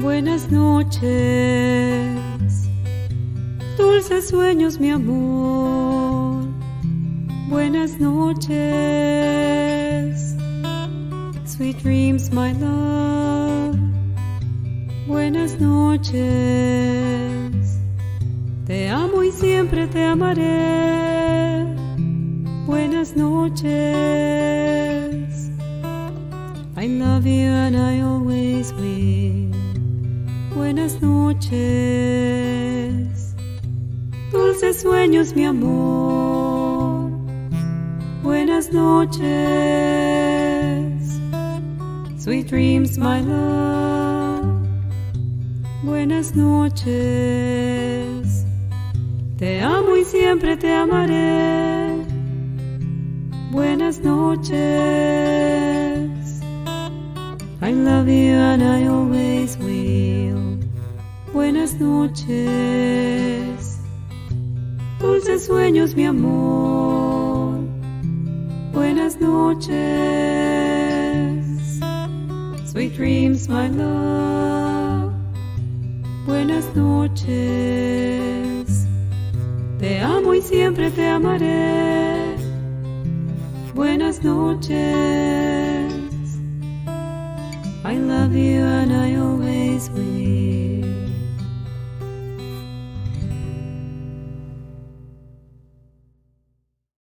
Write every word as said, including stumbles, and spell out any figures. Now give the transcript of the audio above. Buenas noches, dulces sueños, mi amor. Buenas noches, sweet dreams, my love. Buenas noches, te amo y siempre te amaré. Buenas noches, I love you and I always will. Buenas noches, dulces sueños, mi amor. Buenas noches, sweet dreams, my love. Buenas noches, te amo y siempre te amaré. Buenas noches, I love you and I always will. Buenas noches, dulces sueños, mi amor. Buenas noches, sweet dreams, my love. Buenas noches, te amo y siempre te amaré. Buenas noches, I love you and I always will.